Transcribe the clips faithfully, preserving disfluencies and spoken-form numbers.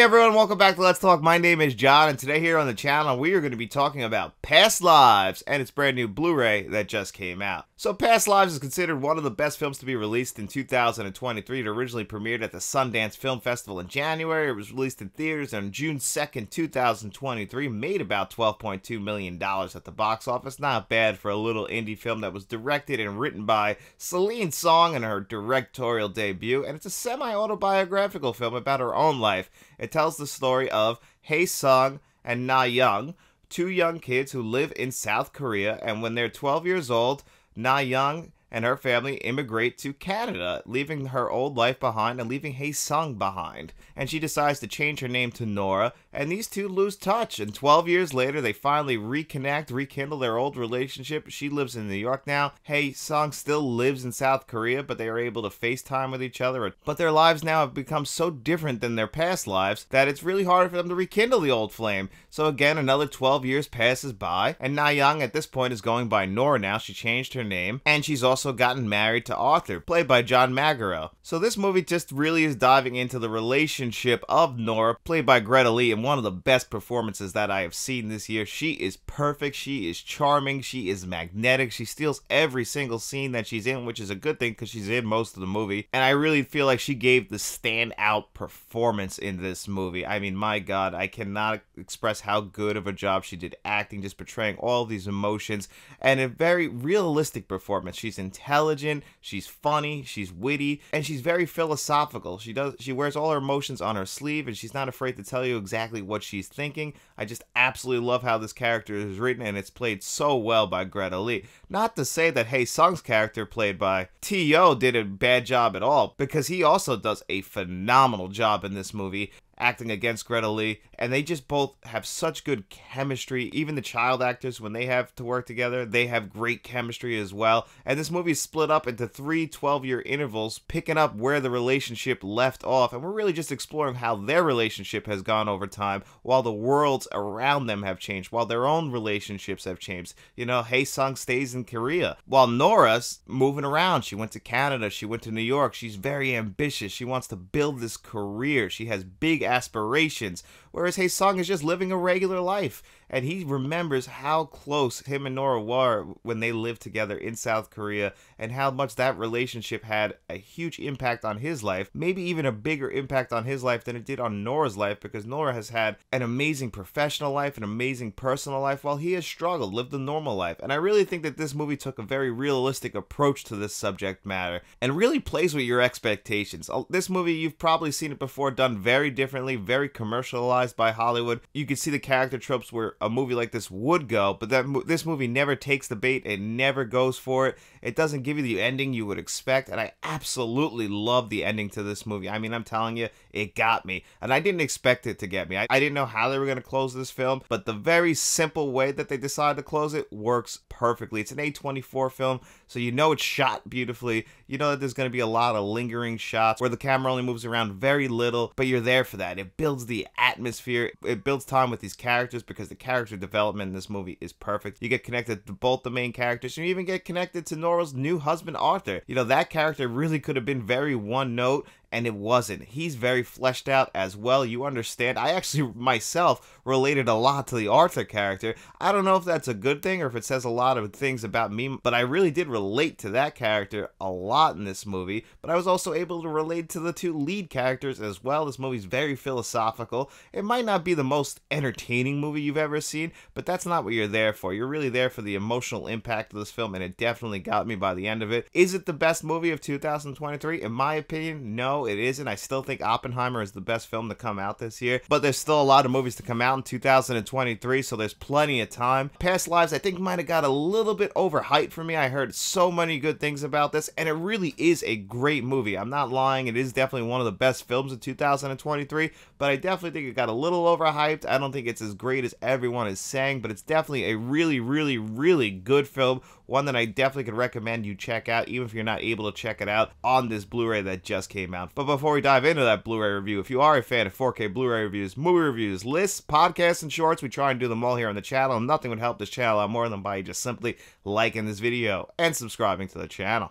Hey everyone, welcome back to Let's Talk. My name is John, and today here on the channel we are going to be talking about Past Lives and its brand new Blu-ray that just came out. So Past Lives is considered one of the best films to be released in two thousand twenty-three. It originally premiered at the Sundance Film Festival in January. It was released in theaters on June second, two thousand twenty-three, made about twelve point two million dollars at the box office. Not bad for a little indie film that was directed and written by Celine Song in her directorial debut, and it's a semi-autobiographical film about her own life. It tells the story of Hae Sung and Na Young, two young kids who live in South Korea, and when they're twelve years old, Na Young and her family immigrate to Canada, leaving her old life behind and leaving Hae Sung behind. And she decides to change her name to Nora, and these two lose touch. And twelve years later, they finally reconnect, rekindle their old relationship. She lives in New York now. Hae Sung still lives in South Korea, but they are able to FaceTime with each other. But their lives now have become so different than their past lives that it's really hard for them to rekindle the old flame. So again, another twelve years passes by, and Na Young at this point is going by Nora now. She changed her name, and she's also also gotten married to Arthur, played by John Magaro. So this movie just really is diving into the relationship of Nora, played by Greta Lee, and one of the best performances that I have seen this year. She is perfect, she is charming, she is magnetic, she steals every single scene that she's in, which is a good thing because she's in most of the movie, and I really feel like she gave the standout performance in this movie. I mean, my God, I cannot express how good of a job she did acting, just portraying all these emotions, and a very realistic performance. She's in intelligent, she's funny, she's witty, and she's very philosophical. She does she wears all her emotions on her sleeve, and she's not afraid to tell you exactly what she's thinking. I just absolutely love how this character is written, and it's played so well by Greta Lee. Not to say that Hae Sung's character, played by T O, did a bad job at all, because he also does a phenomenal job in this movie, acting against Greta Lee, and they just both have such good chemistry. Even the child actors, when they have to work together, they have great chemistry as well. And this movie is split up into three twelve-year intervals, picking up where the relationship left off, and we're really just exploring how their relationship has gone over time, while the worlds around them have changed, while their own relationships have changed. You know, Hae Sung stays in Korea, while Nora's moving around. She went to Canada, she went to New York, she's very ambitious, she wants to build this career, she has big aspirations, whereas Hae Sung is just living a regular life, and he remembers how close him and Nora were when they lived together in South Korea, and how much that relationship had a huge impact on his life, maybe even a bigger impact on his life than it did on Nora's life, because Nora has had an amazing professional life, an amazing personal life, while he has struggled, lived a normal life. And I really think that this movie took a very realistic approach to this subject matter, and really plays with your expectations. This movie, you've probably seen it before, done very differently, very commercialized by Hollywood. You can see the character tropes where a movie like this would go, but that mo this movie never takes the bait. It never goes for it. It doesn't give you the ending you would expect, and I absolutely love the ending to this movie. I mean, I'm telling you, it got me, and I didn't expect it to get me. I, I didn't know how they were going to close this film, but the very simple way that they decided to close it works perfectly. It's an A twenty-four film, so you know it's shot beautifully. You know that there's going to be a lot of lingering shots where the camera only moves around very little, but you're there for that. It builds the atmosphere, it builds time with these characters, because the character development in this movie is perfect. You get connected to both the main characters, and you even get connected to Nora's new husband, Arthur. You know, that character really could have been very one note, and it wasn't. He's very fleshed out as well. You understand. I actually myself related a lot to the Arthur character. I don't know if that's a good thing or if it says a lot of things about me, but I really did relate to that character a lot in this movie. But I was also able to relate to the two lead characters as well. This movie's very philosophical. It might not be the most entertaining movie you've ever seen, but that's not what you're there for. You're really there for the emotional impact of this film, and it definitely got me by the end of it. Is it the best movie of two thousand twenty-three? In my opinion, no. It isn't. I still think Oppenheimer is the best film to come out this year, but there's still a lot of movies to come out in two thousand twenty-three, so there's plenty of time. Past Lives, I think, might have got a little bit overhyped for me. I heard so many good things about this, and it really is a great movie. I'm not lying. It is definitely one of the best films of two thousand twenty-three, but I definitely think it got a little overhyped. I don't think it's as great as everyone is saying, but it's definitely a really, really, really good film, one that I definitely could recommend you check out, even if you're not able to check it out on this Blu-ray that just came out. But before we dive into that Blu-ray review, if you are a fan of four K Blu-ray reviews, movie reviews, lists, podcasts, and shorts, we try and do them all here on the channel, and nothing would help this channel out more than by just simply liking this video and subscribing to the channel.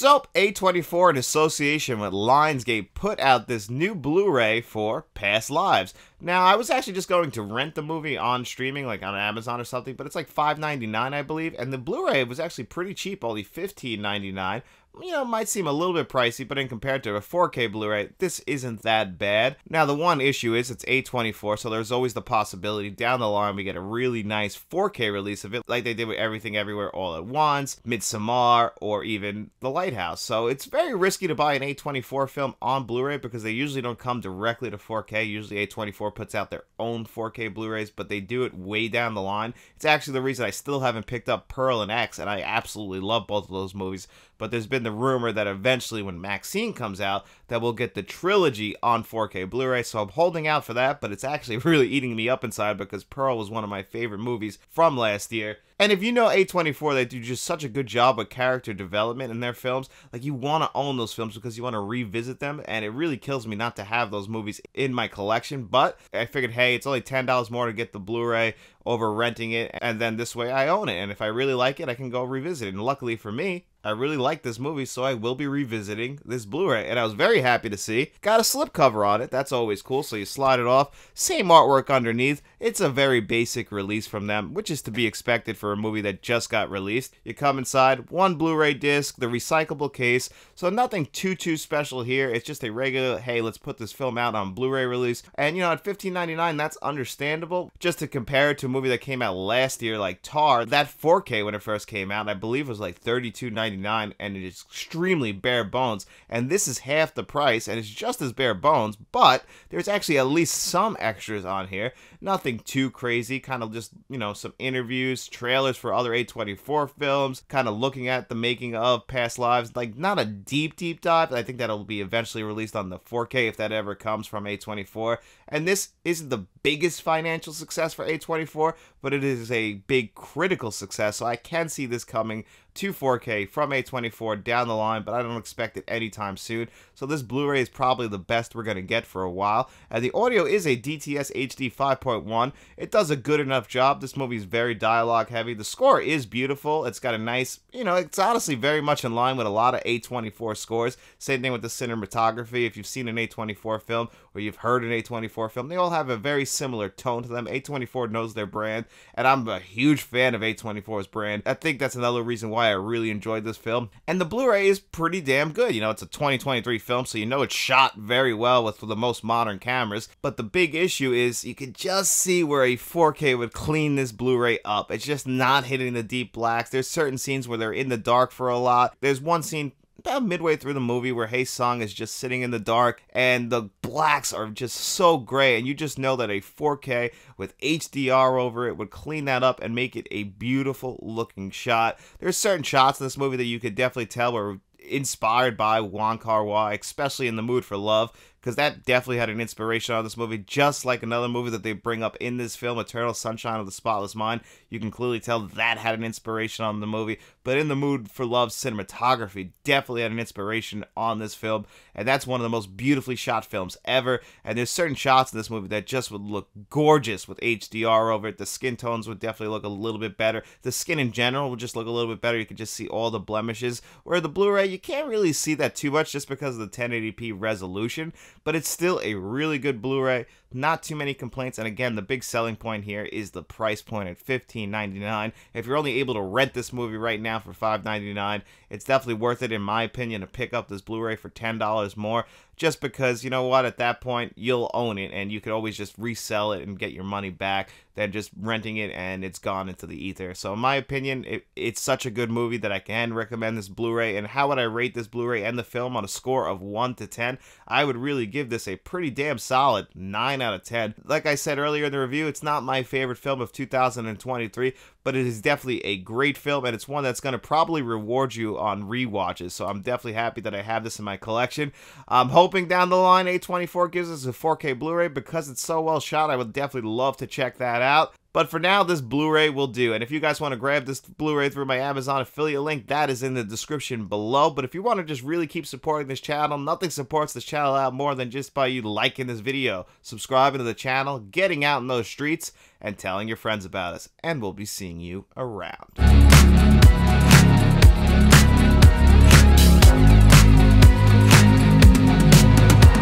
So, A twenty-four, in association with Lionsgate, put out this new Blu-ray for Past Lives. Now, I was actually just going to rent the movie on streaming, like on Amazon or something, but it's like five ninety-nine, I believe, and the Blu-ray was actually pretty cheap, only fifteen ninety-nine. You know, it might seem a little bit pricey, but in compared to a four K Blu-ray, this isn't that bad. Now, the one issue is it's A twenty-four, so there's always the possibility down the line we get a really nice four K release of it, like they did with Everything Everywhere All at Once, Midsommar, or even The Lighthouse. So it's very risky to buy an A twenty-four film on Blu-ray because they usually don't come directly to four K. Usually A twenty-four puts out their own four K Blu-rays, but they do it way down the line. It's actually the reason I still haven't picked up Pearl and X, and I absolutely love both of those movies, but there's been the rumor that eventually when Maxine comes out that we'll get the trilogy on four K Blu-ray, so I'm holding out for that, but it's actually really eating me up inside because Pearl was one of my favorite movies from last year. And if you know A twenty-four, they do just such a good job with character development in their films. Like, you want to own those films because you want to revisit them, and it really kills me not to have those movies in my collection, but I figured, hey, it's only ten dollars more to get the Blu-ray over renting it, and then this way I own it, and if I really like it, I can go revisit it. And luckily for me, I really like this movie, so I will be revisiting this Blu-ray, and I was very happy to see. Got a slipcover on it, that's always cool, so you slide it off. Same artwork underneath. It's a very basic release from them, which is to be expected for a movie that just got released. You come inside, one Blu-ray disc, the recyclable case, so nothing too, too special here. It's just a regular, hey, let's put this film out on Blu-ray release, and you know, at fifteen ninety-nine, that's understandable. Just to compare it to a movie that came out last year, like Tar, that four K when it first came out, I believe was like thirty-two ninety-nine, and it is extremely bare bones, and this is half the price, and it's just as bare bones, but there's actually at least some extras on here. Nothing too crazy, kind of just, you know, some interviews, trailers for other A twenty-four films, kind of looking at the making of Past Lives, like not a deep, deep dive. I think that'll be eventually released on the four K if that ever comes from A twenty-four, and this isn't the biggest financial success for A twenty-four, but it is a big critical success, so I can see this coming to four K from A twenty-four down the line, but I don't expect it anytime soon. So this Blu-ray is probably the best we're going to get for a while. And the audio is a D T S H D five point one. It does a good enough job. This movie is very dialogue heavy. The score is beautiful. It's got a nice, you know, it's honestly very much in line with a lot of A twenty-four scores. Same thing with the cinematography. If you've seen an A twenty-four film or you've heard an A twenty-four film, they all have a very similar tone to them. A twenty-four knows their brand, and I'm a huge fan of A twenty-four's brand. I think that's another reason why I really enjoyed this film, and the Blu-ray is pretty damn good. You know, it's a twenty twenty-three film, so you know it's shot very well with the most modern cameras, but the big issue is you can just see where a four K would clean this Blu-ray up. It's just not hitting the deep blacks. There's certain scenes where they're in the dark for a lot. There's one scene about midway through the movie where Hae Sung is just sitting in the dark and the blacks are just so gray, and you just know that a four K with H D R over it would clean that up and make it a beautiful looking shot. There's certain shots in this movie that you could definitely tell were inspired by Wong Kar-wai, especially In the Mood for Love, because that definitely had an inspiration on this movie, just like another movie that they bring up in this film, Eternal Sunshine of the Spotless Mind. You can clearly tell that had an inspiration on the movie, but In the Mood for Love cinematography definitely had an inspiration on this film, and that's one of the most beautifully shot films ever, and there's certain shots in this movie that just would look gorgeous with H D R over it. The skin tones would definitely look a little bit better. The skin in general would just look a little bit better. You could just see all the blemishes, where the Blu-ray, you can't really see that too much just because of the ten eighty p resolution, but it's still a really good Blu-ray. Not too many complaints, and again, the big selling point here is the price point at fifteen ninety-nine. If you're only able to rent this movie right now for five ninety-nine, it's definitely worth it, in my opinion, to pick up this Blu-ray for ten dollars more, just because, you know what, at that point, you'll own it, and you could always just resell it and get your money back than just renting it and it's gone into the ether. So in my opinion, it, it's such a good movie that I can recommend this Blu-ray. And how would I rate this Blu-ray and the film on a score of one to ten? I would really give this a pretty damn solid nine out of ten. Like I said earlier in the review, it's not my favorite film of two thousand twenty-three, but it is definitely a great film, and it's one that's going to probably reward you on rewatches. So I'm definitely happy that I have this in my collection. I'm hoping down the line A twenty-four gives us a four K Blu-ray, because it's so well shot. I would definitely love to check that out. out. But for now, this Blu-ray will do. And if you guys want to grab this Blu-ray through my Amazon affiliate link, that is in the description below. But if you want to just really keep supporting this channel, nothing supports this channel out more than just by you liking this video, subscribing to the channel, getting out in those streets, and telling your friends about us. And we'll be seeing you around.